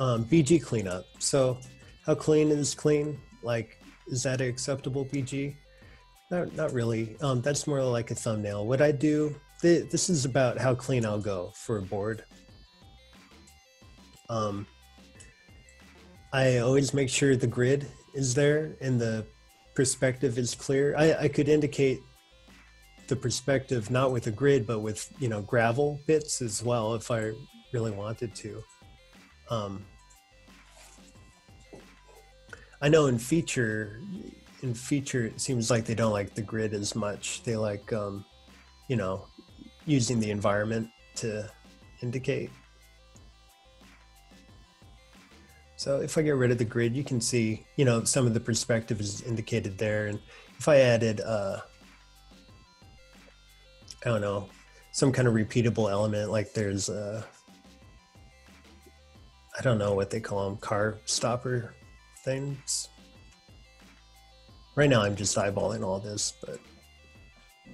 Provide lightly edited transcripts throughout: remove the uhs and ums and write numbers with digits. BG cleanup. So how clean is clean? Like, is that an acceptable BG? Not really. That's more like a thumbnail. What I do, this is about how clean I'll go for a board. I always make sure the grid is there and the perspective is clear. I could indicate the perspective not with a grid, but with, you know, gravel bits as well if I really wanted to. I know in feature, it seems like they don't like the grid as much. They like, you know, using the environment to indicate. So if I get rid of the grid, you can see, you know, some of the perspective is indicated there. And if I added, I don't know, some kind of repeatable element, like there's a, I don't know what they call them, car stopper things. Right now I'm just eyeballing all this, but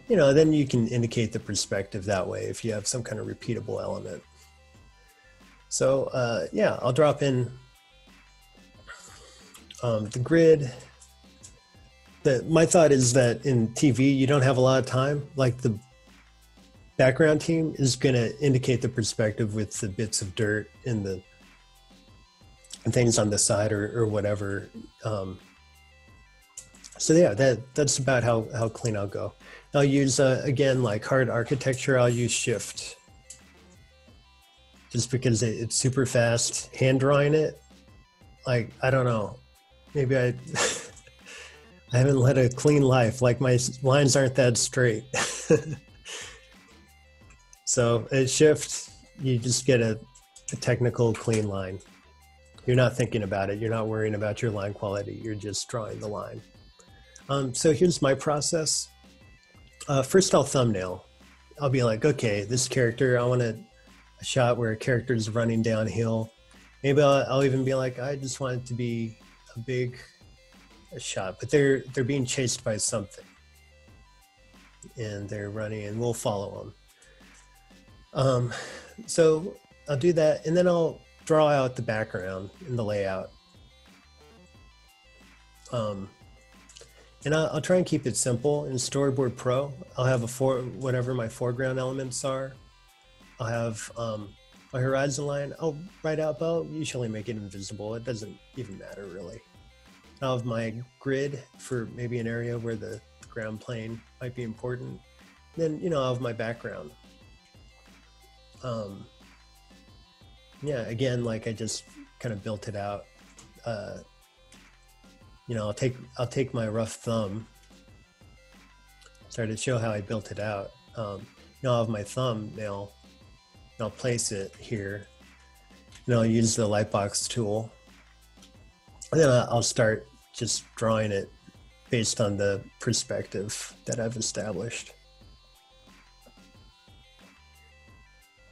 you know, then you can indicate the perspective that way if you have some kind of repeatable element. So yeah, I'll drop in the grid. My thought is that in TV, you don't have a lot of time. Like the background team is gonna indicate the perspective with the bits of dirt and the things on the side or whatever. So yeah, that's about how clean I'll go. I'll use, again, like hard architecture, I'll use Shift. Just because it's super fast. Hand drawing it, like, I don't know, maybe I haven't led a clean life, like my lines aren't that straight. So at Shift, you just get a technical clean line. You're not thinking about it. You're not worrying about your line quality. You're just drawing the line. So here's my process. First I'll thumbnail. I'll be like, okay, this character, I want a shot where a character is running downhill. Maybe I'll even be like, I just want it to be a big, a shot, but they're being chased by something and they're running and we'll follow them. So I'll do that and then I'll draw out the background and the layout. And I'll try and keep it simple. In Storyboard Pro, I'll have whatever my foreground elements are. I'll have my horizon line. I'll write out, but I'll usually make it invisible. It doesn't even matter really. I'll have my grid for maybe an area where the ground plane might be important. Then, you know, I'll have my background. Yeah, again, like I just kind of built it out. You know, I'll take my rough thumb. Sorry to show how I built it out. You know, I'll have my thumbnail and I'll place it here. And I'll use the Lightbox tool. And then I'll start just drawing it based on the perspective that I've established.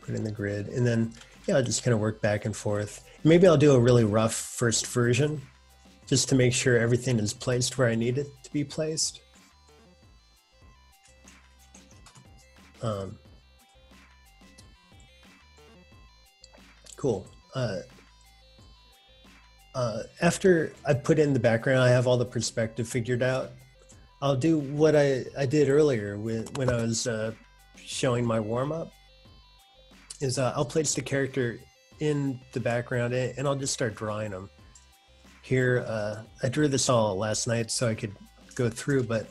Put in the grid and then, yeah, I'll just kind of work back and forth. Maybe I'll do a really rough first version just to make sure everything is placed where I need it to be placed. Cool. After I put in the background, I have all the perspective figured out. I'll do what I did earlier when I was showing my warm-up, is I'll place the character in the background and I'll just start drawing them. Here, I drew this all last night so I could go through, but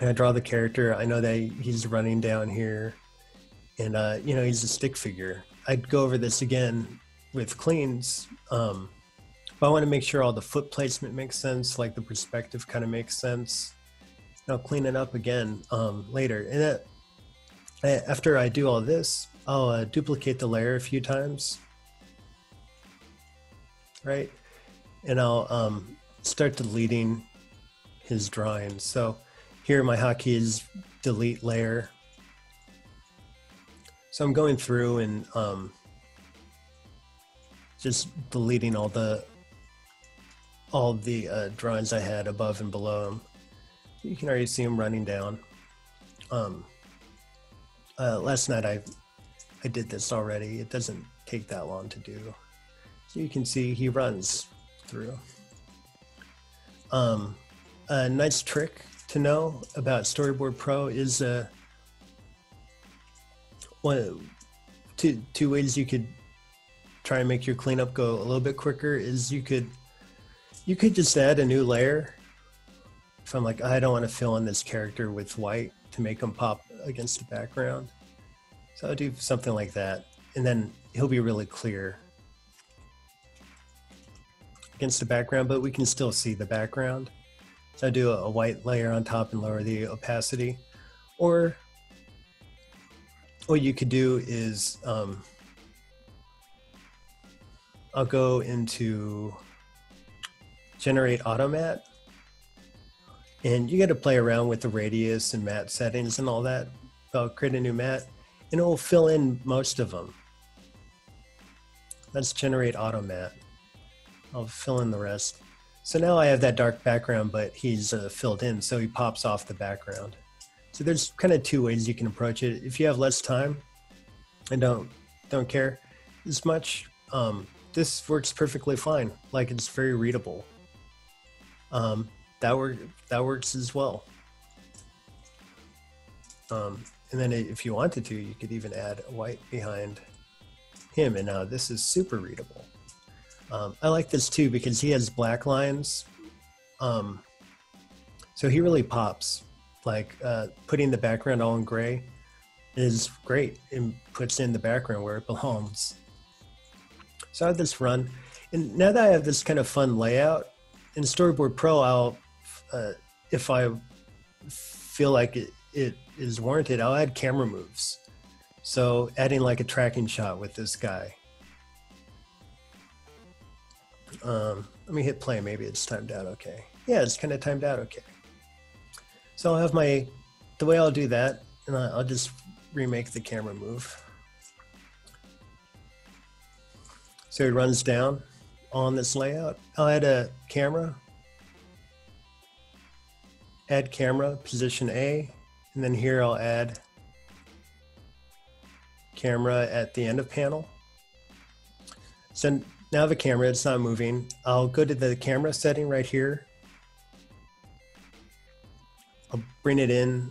I draw the character. I know that he's running down here and you know, he's a stick figure. I'd go over this again with cleans. But I want to make sure all the foot placement makes sense, like the perspective kind of makes sense. And I'll clean it up again later. And after I do all this, I'll duplicate the layer a few times, right? And I'll start deleting his drawings. So here my hotkey is delete layer. So I'm going through and just deleting all the drawings I had above and below them. You can already see them running down. Last night I did this already. It doesn't take that long to do. you can see he runs through. A nice trick to know about Storyboard Pro is two ways you could try and make your cleanup go a little bit quicker is you could just add a new layer. If I'm like, I don't want to fill in this character with white to make him pop against the background. So I'll do something like that. And then he'll be really clear against the background, but we can still see the background. So I do a white layer on top and lower the opacity. Or what you could do is I'll go into generate auto matte. And you got to play around with the radius and matte settings and all that. I'll create a new matte and it will fill in most of them. Let's generate auto matte. I'll fill in the rest. So now I have that dark background, but he's filled in, so he pops off the background. So there's kind of two ways you can approach it. If you have less time and don't care as much, this works perfectly fine. Like, it's very readable. That works as well. And then if you wanted to, you could even add white behind him, and now this is super readable. I like this too because he has black lines, so he really pops. Like putting the background all in gray is great and puts in the background where it belongs. So I have this run, and now that I have this kind of fun layout in Storyboard Pro, I'll if I feel like it is warranted, I'll add camera moves. So adding like a tracking shot with this guy. Let me hit play. Maybe it's timed out okay. Yeah, it's kind of timed out okay. So I'll have the way I'll do that, and I'll just remake the camera move. So it runs down on this layout. I'll add a camera, add camera, position A, and then here I'll add camera at the end of panel. So now I have a camera, it's not moving. I'll go to the camera setting right here. I'll bring it in.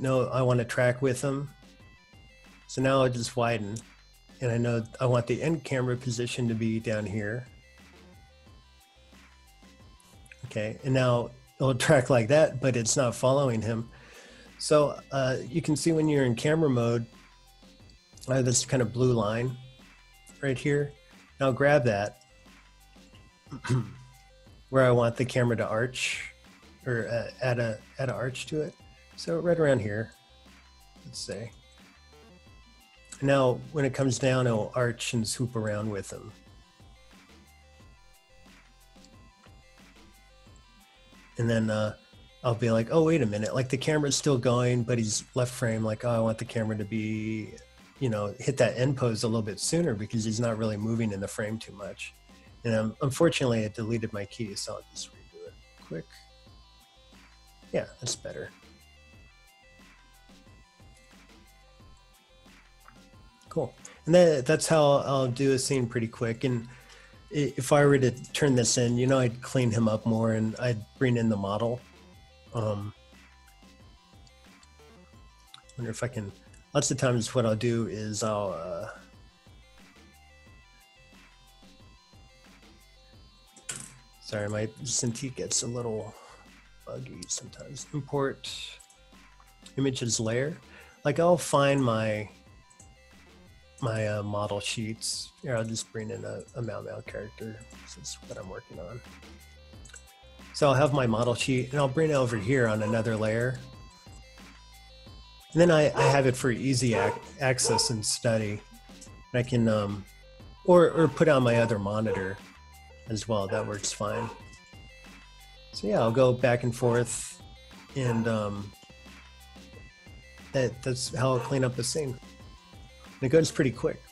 No, I want to track with them. So now I'll just widen. And I know I want the end camera position to be down here. Okay, and now it'll track like that, but it's not following him. So you can see when you're in camera mode, I have this kind of blue line right here. And I'll grab that where I want the camera to arch, or add an arch to it. So right around here, let's say. Now, when it comes down, it'll arch and swoop around with them. And then I'll be like, oh, wait a minute, like the camera's still going, but he's left frame, like, oh, I want the camera to be, you know, hit that end pose a little bit sooner because he's not really moving in the frame too much. And unfortunately, I deleted my key, so I'll just redo it quick. Yeah, that's better. Cool. And that's how I'll do a scene pretty quick. And if I were to turn this in, you know, I'd clean him up more and I'd bring in the model. Wonder if I can. Lots of times what I'll do is I'll sorry, my Cintiq gets a little buggy sometimes. Import images layer. Like, I'll find my model sheets. Here, I'll just bring in a Mao Mao character. This is what I'm working on. So I'll have my model sheet, and I'll bring it over here on another layer. And then I have it for easy access and study. And I can, or put on my other monitor as well. That works fine. So yeah, I'll go back and forth, and that's how I'll clean up the scene. And it goes pretty quick.